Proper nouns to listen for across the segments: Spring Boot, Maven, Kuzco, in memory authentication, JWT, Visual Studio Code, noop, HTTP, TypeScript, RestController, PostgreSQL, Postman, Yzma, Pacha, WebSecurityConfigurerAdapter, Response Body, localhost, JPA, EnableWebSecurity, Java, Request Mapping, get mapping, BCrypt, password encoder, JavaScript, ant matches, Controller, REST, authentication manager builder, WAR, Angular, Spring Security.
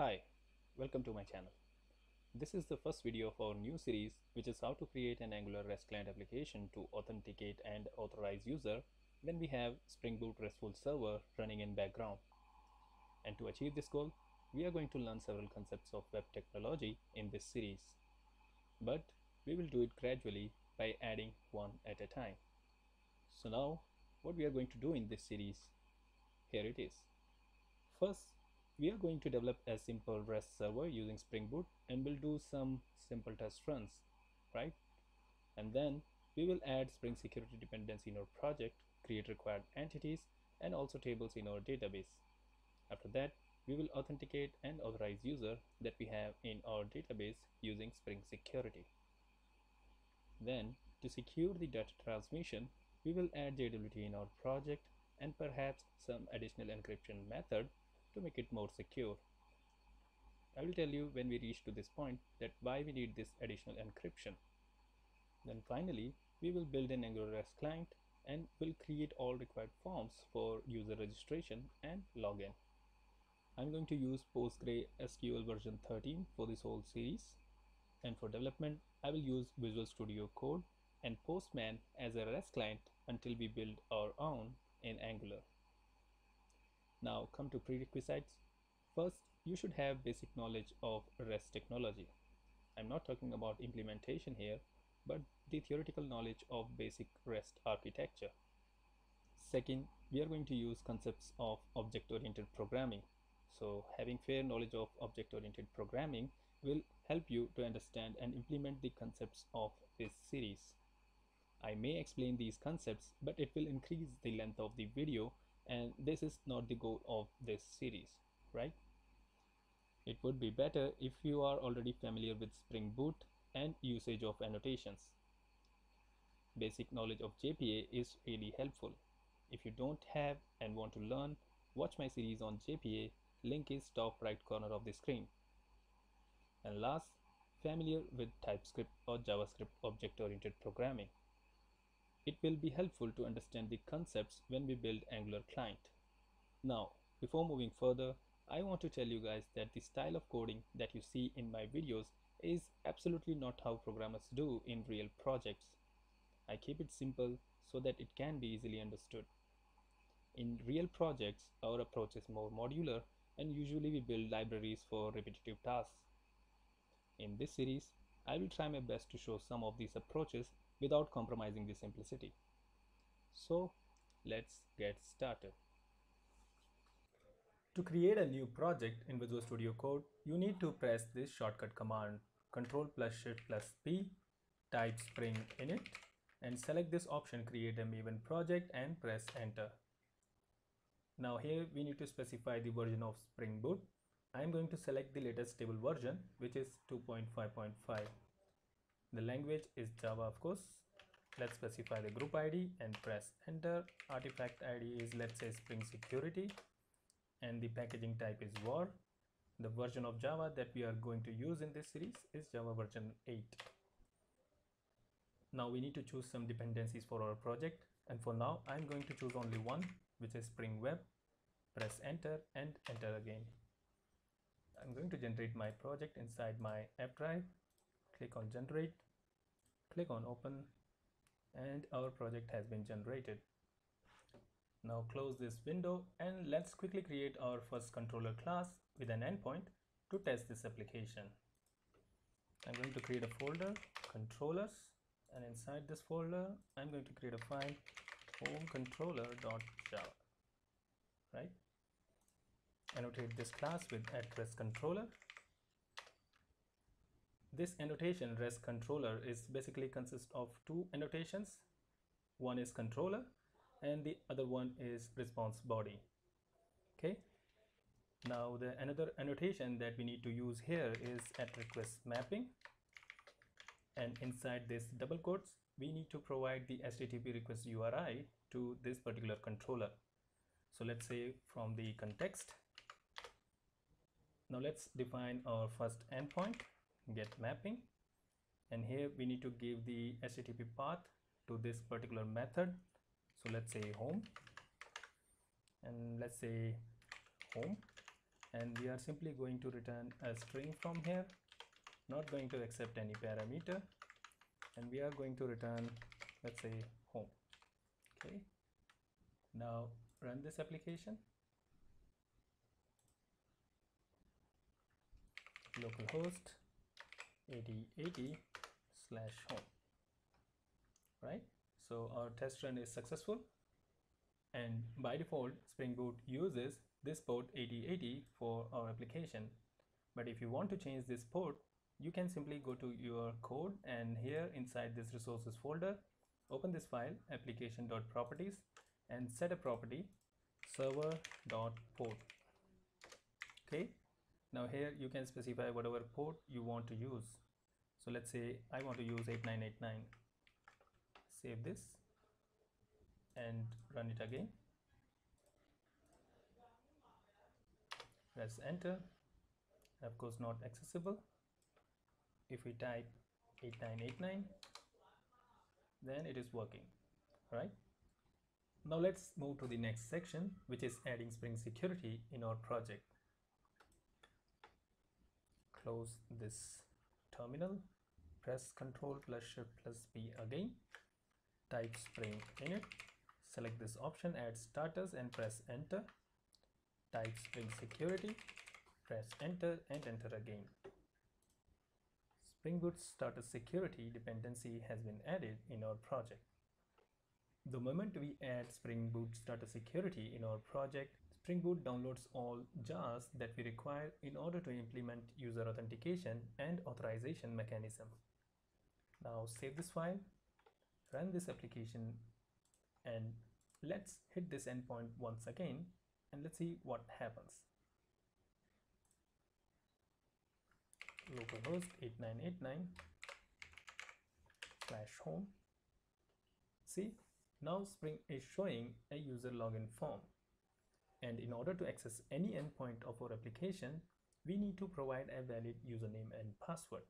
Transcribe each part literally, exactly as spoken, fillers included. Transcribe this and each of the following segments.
Hi, welcome to my channel. This is the first video of our new series, which is how to create an Angular REST client application to authenticate and authorize user when we have Spring Boot RESTful server running in background. And to achieve this goal, we are going to learn several concepts of web technology in this series. But we will do it gradually by adding one at a time. So now, what we are going to do in this series, here it is. First, we are going to develop a simple REST server using Spring Boot, and we'll do some simple test runs, right? And then we will add Spring Security dependency in our project, create required entities, and also tables in our database. After that, we will authenticate and authorize user that we have in our database using Spring Security. Then, to secure the data transmission, we will add J W T in our project and perhaps some additional encryption method to make it more secure. I will tell you when we reach to this point that why we need this additional encryption. Then finally, we will build an Angular REST client and will create all required forms for user registration and login. I'm going to use PostgreSQL version thirteen for this whole series, and for development I will use Visual Studio Code and Postman as a REST client until we build our own in Angular. Now come to prerequisites. First, you should have basic knowledge of REST technology. I'm not talking about implementation here, but the theoretical knowledge of basic REST architecture. Second, we are going to use concepts of object-oriented programming. So having fair knowledge of object-oriented programming will help you to understand and implement the concepts of this series. I may explain these concepts, but it will increase the length of the video, and this is not the goal of this series, right? It would be better if you are already familiar with Spring Boot and usage of annotations. Basic knowledge of J P A is really helpful. If you don't have and want to learn, watch my series on J P A. Link is top right corner of the screen. And last, familiar with TypeScript or JavaScript object-oriented programming. It will be helpful to understand the concepts when we build Angular client. Now, before moving further, I want to tell you guys that the style of coding that you see in my videos is absolutely not how programmers do in real projects. I keep it simple so that it can be easily understood. In real projects, our approach is more modular, and usually we build libraries for repetitive tasks. In this series, I will try my best to show some of these approaches without compromising the simplicity. So let's get started. To create a new project in Visual Studio Code, you need to press this shortcut command control plus shift plus P, type spring init, and select this option, create a Maven project, and press enter. Now here we need to specify the version of Spring Boot. I am going to select the latest stable version, which is two point five point five. The language is Java, of course. Let's specify the group I D and press enter. Artifact I D is, let's say, Spring Security, and the packaging type is WAR. The version of Java that we are going to use in this series is Java version eight. Now we need to choose some dependencies for our project, and for now I'm going to choose only one, which is Spring Web. Press enter and enter again. I'm going to generate my project inside my app drive. Click on generate, click on open, and our project has been generated. Now close this window and let's quickly create our first controller class with an endpoint to test this application. I'm going to create a folder, controllers, and inside this folder I'm going to create a file home controller dot java, right? Annotate this class with at RestController. This annotation REST controller is basically consists of two annotations. One is controller and the other one is response body. Okay. Now the another annotation that we need to use here is at request mapping, and inside this double quotes we need to provide the H T T P request U R I to this particular controller. So let's say from the context. Now let's define our first endpoint, get mapping, and here we need to give the H T T P path to this particular method. So let's say home, and let's say home and we are simply going to return a string from here, not going to accept any parameter, and we are going to return, let's say, home. Okay, now run this application. Localhost eighty eighty slash home. Right, so our test run is successful, and by default Spring Boot uses this port eighty eighty for our application. But if you want to change this port, you can simply go to your code, and here inside this resources folder, open this file application.properties and set a property server.port. Okay, now here you can specify whatever port you want to use. So let's say I want to use eight nine eight nine. Save this and run it again. Press enter. Of course, not accessible. If we type eight nine eight nine, then it is working. Right? Now let's move to the next section, which is adding Spring Security in our project. Close this terminal, press Ctrl plus Shift plus P again, type Spring init, select this option, add status and press enter, type Spring Security, press enter and enter again. Spring Boot Starter Security dependency has been added in our project. The moment we add Spring Boot Starter Security in our project, Spring Boot downloads all jars that we require in order to implement user authentication and authorization mechanism. Now save this file, run this application, and let's hit this endpoint once again, and let's see what happens. Localhost eight nine eight nine slash home. See, now Spring is showing a user login form. And in order to access any endpoint of our application, we need to provide a valid username and password.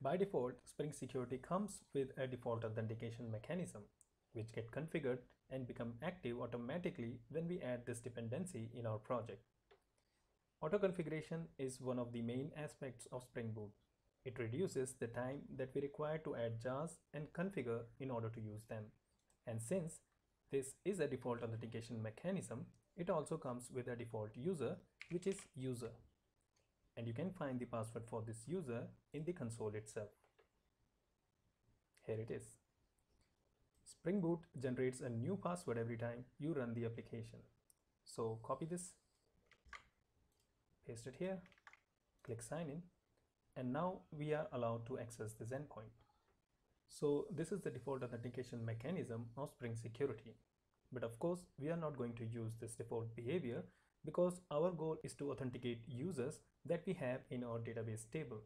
By default, Spring Security comes with a default authentication mechanism, which get configured and become active automatically when we add this dependency in our project. Auto-configuration is one of the main aspects of Spring Boot. It reduces the time that we require to add jars and configure in order to use them. And since this is a default authentication mechanism, it also comes with a default user, which is user, and you can find the password for this user in the console itself. Here it is. Spring Boot generates a new password every time you run the application. So copy this, paste it here, click sign in, and now we are allowed to access this endpoint. So this is the default authentication mechanism of Spring Security. But of course, we are not going to use this default behavior because our goal is to authenticate users that we have in our database table.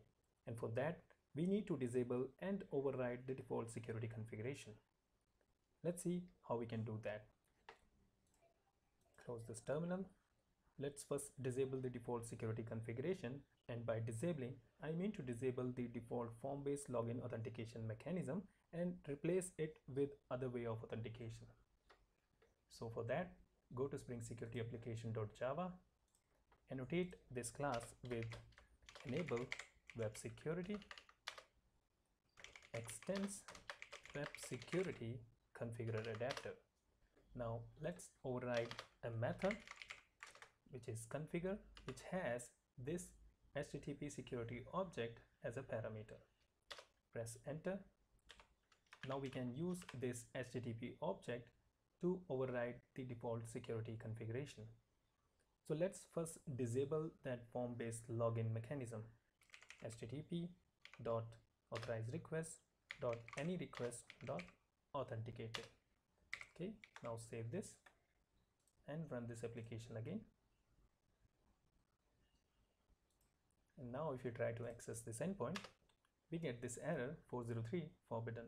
And for that, we need to disable and override the default security configuration. Let's see how we can do that. Close this terminal. Let's first disable the default security configuration. And by disabling, I mean to disable the default form-based login authentication mechanism and replace it with other way of authentication. So for that, go to Spring Security application.java, annotate this class with EnableWebSecurity, extends WebSecurityConfigurerAdapter. Now let's override a method which is configure, which has this H T T P security object as a parameter. Press enter. Now we can use this H T T P object to override the default security configuration. So let's first disable that form-based login mechanism. H T T P dot authorize request dot any request dot authenticated. Okay, now save this and run this application again. And now if you try to access this endpoint, we get this error four oh three forbidden,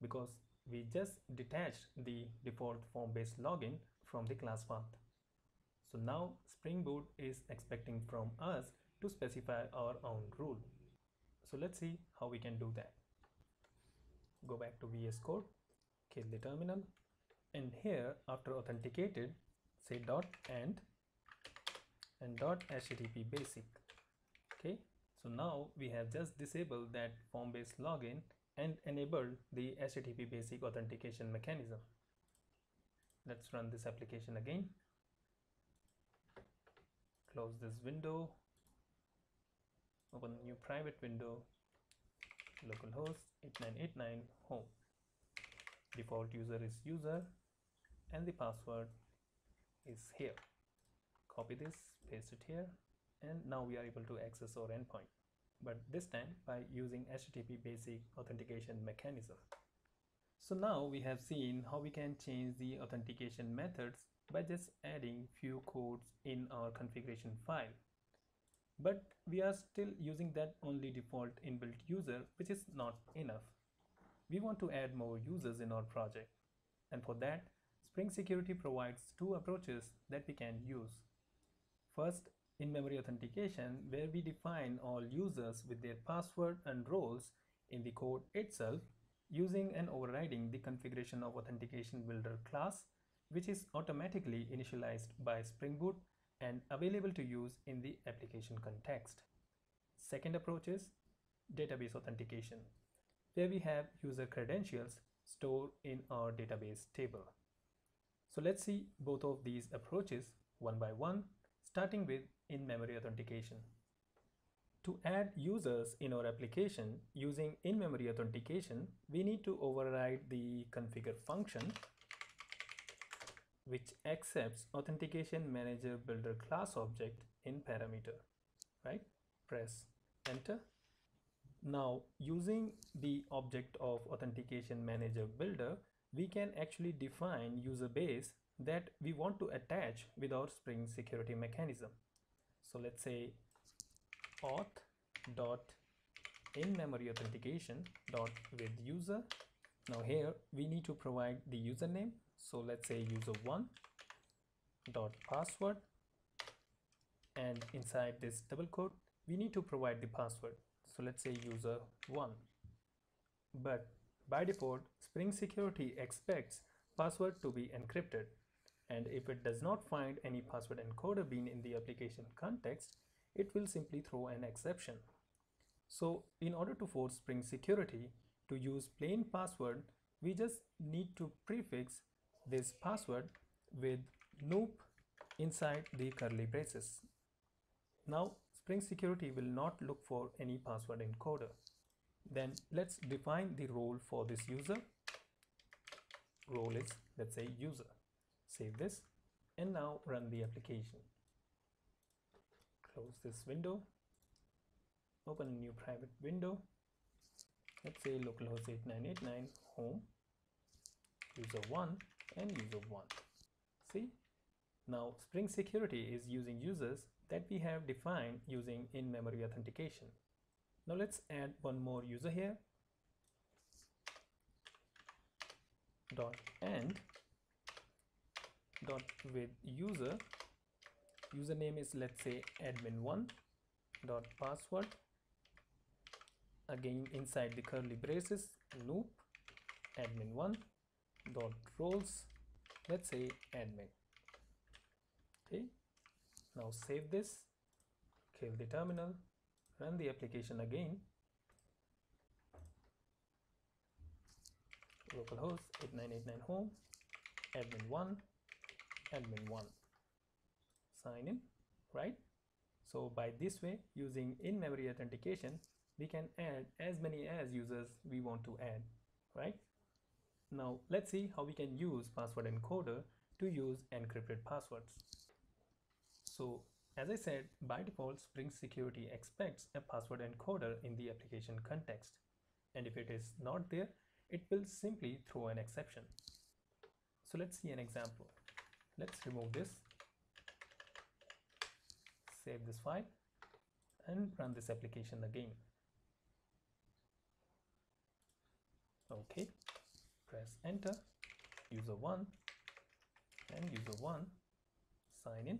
because we just detached the default form-based login from the class path. So now Spring Boot is expecting from us to specify our own rule. So let's see how we can do that. Go back to V S Code, kill the terminal, and here after authenticated, say dot and and dot H T T P basic. Okay, so now we have just disabled that form based login and enabled the H T T P basic authentication mechanism. Let's run this application again. Close this window, open a new private window, localhost eight nine eight nine home. Default user is user and the password is here. Copy this, paste it here, and now we are able to access our endpoint, but this time by using H T T P basic authentication mechanism. So now we have seen how we can change the authentication methods by just adding few codes in our configuration file. But we are still using that only default inbuilt user, which is not enough. We want to add more users in our project. And for that, Spring Security provides two approaches that we can use. First, in-memory authentication, where we define all users with their password and roles in the code itself, using and overriding the configuration of authentication builder class, which is automatically initialized by Spring Boot and available to use in the application context. Second approach is database authentication, where we have user credentials stored in our database table. So let's see both of these approaches one by one, starting with in-memory authentication. To add users in our application using in-memory authentication, we need to override the configure function, which accepts authentication manager builder class object in parameter, right? Press enter. Now, using the object of authentication manager builder, we can actually define user base that we want to attach with our Spring Security mechanism. So let's say auth dot in memory authentication dot with user. Now here we need to provide the username, so let's say user one dot password, and inside this double quote we need to provide the password, so let's say user one. But by default, Spring Security expects password to be encrypted, and if it does not find any password encoder bean in the application context, it will simply throw an exception. So in order to force Spring Security to use plain password, we just need to prefix this password with noop inside the curly braces. Now Spring Security will not look for any password encoder. Then let's define the role for this user. Role is, let's say, user. Save this and now run the application. Close this window, open a new private window, let's say localhost eight nine eight nine home, user one and user one. See, now Spring Security is using users that we have defined using in-memory authentication. Now let's add one more user here, dot and dot with user. Username is, let's say, admin one dot password, again inside the curly braces noop, admin one dot roles, let's say admin. Okay, now save this, kill the terminal, run the application again. Localhost eight nine eight nine home, admin one, admin one. Sign in, right? So by this way, using in-memory authentication, we can add as many as users we want to add, right? Now let's see how we can use password encoder to use encrypted passwords. So as I said, by default, Spring Security expects a password encoder in the application context, and if it is not there, it will simply throw an exception. So let's see an example. Let's remove this. Save this file and run this application again. Okay, press enter, user one and user one, sign in,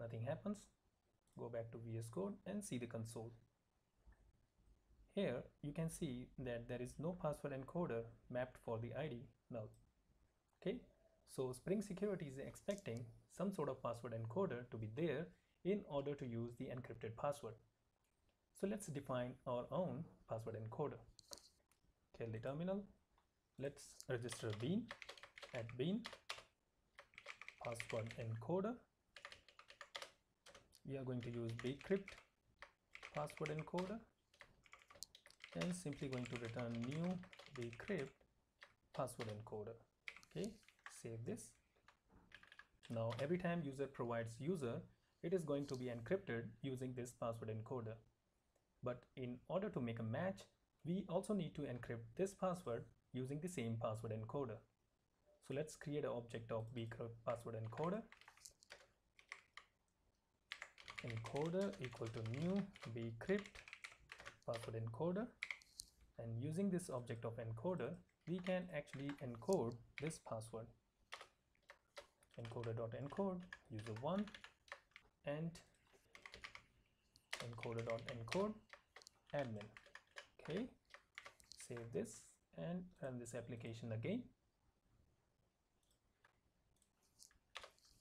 nothing happens. Go back to V S Code and see the console. Here you can see that there is no password encoder mapped for the I D null. Okay, so Spring Security is expecting some sort of password encoder to be there in order to use the encrypted password. So let's define our own password encoder. Tell the terminal, let's register bean at bean password encoder. We are going to use bcrypt password encoder and simply going to return new bcrypt password encoder. Okay, save this. Now every time user provides user, it is going to be encrypted using this password encoder. But in order to make a match, we also need to encrypt this password using the same password encoder. So let's create an object of bcrypt password encoder. Encoder equal to new bcrypt password encoder, and using this object of encoder, we can actually encode this password. Encoder.encode user one and encoder.encode admin. Okay, save this and run this application again.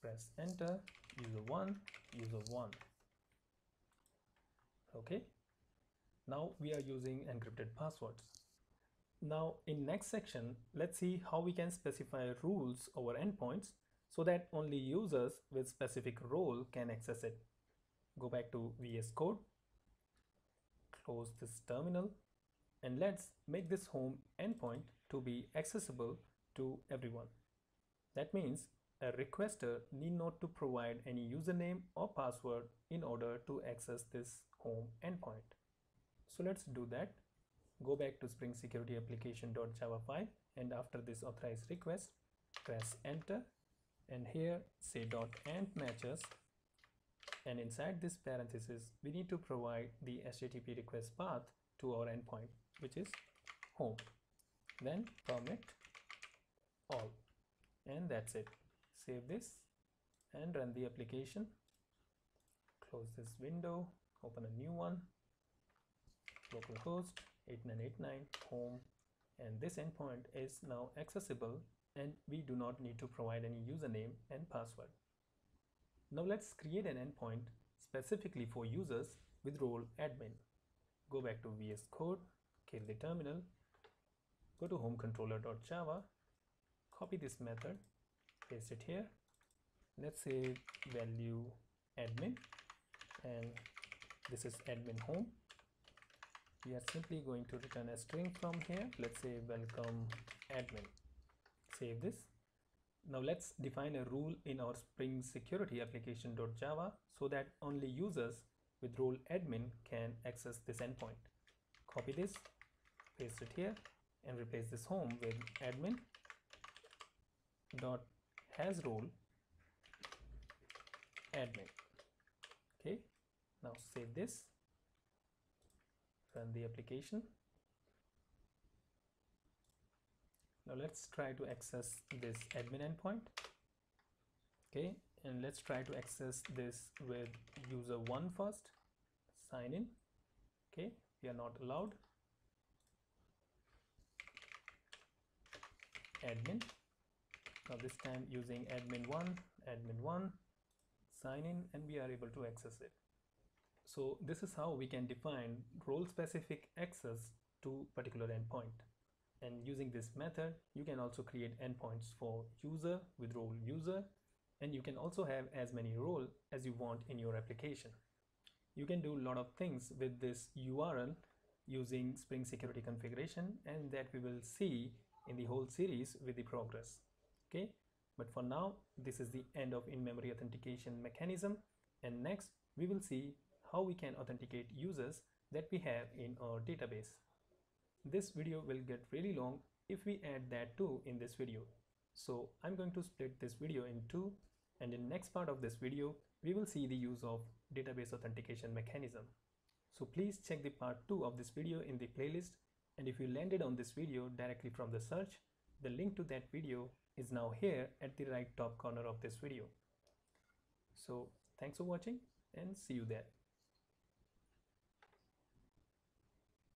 Press enter, user one user one. Okay, now we are using encrypted passwords. Now in next section, let's see how we can specify rules over endpoints so that only users with specific role can access it. Go back to V S Code, close this terminal, and let's make this home endpoint to be accessible to everyone. That means a requester need not to provide any username or password in order to access this home endpoint. So let's do that. Go back to Spring Security application.java file, and after this authorize request, press enter, and here say .ant matches, and inside this parenthesis we need to provide the H T T P request path to our endpoint, which is home. Then permit all, and that's it. Save this and run the application. Close this window, open a new one, localhost eight nine eight nine home, and this endpoint is now accessible and we do not need to provide any username and password. Now let's create an endpoint specifically for users with role admin. Go back to V S Code, kill the terminal, go to home controller dot java, copy this method, paste it here. Let's say value admin, and this is admin home. We are simply going to return a string from here. Let's say welcome admin. Save this. Now let's define a rule in our Spring Security application.java so that only users with role admin can access this endpoint. Copy this, paste it here, and replace this home with admin dot has role admin. Okay, now save this. Run the application. Now let's try to access this admin endpoint. Okay, and let's try to access this with user one first. Sign in. Okay, we are not allowed. Admin. Now this time using admin one, admin one, sign in, and we are able to access it. So this is how we can define role-specific access to particular endpoint. And using this method, you can also create endpoints for user with role user, and you can also have as many roles as you want in your application. You can do a lot of things with this U R L using Spring Security configuration, and that we will see in the whole series with the progress. Okay, but for now, this is the end of in-memory authentication mechanism, and next we will see how we can authenticate users that we have in our database. This video will get really long if we add that too in this video. So I'm going to split this video in two, and in next part of this video, we will see the use of database authentication mechanism. So please check the part two of this video in the playlist, and if you landed on this video directly from the search, the link to that video is now here at the right top corner of this video. So thanks for watching, and see you there.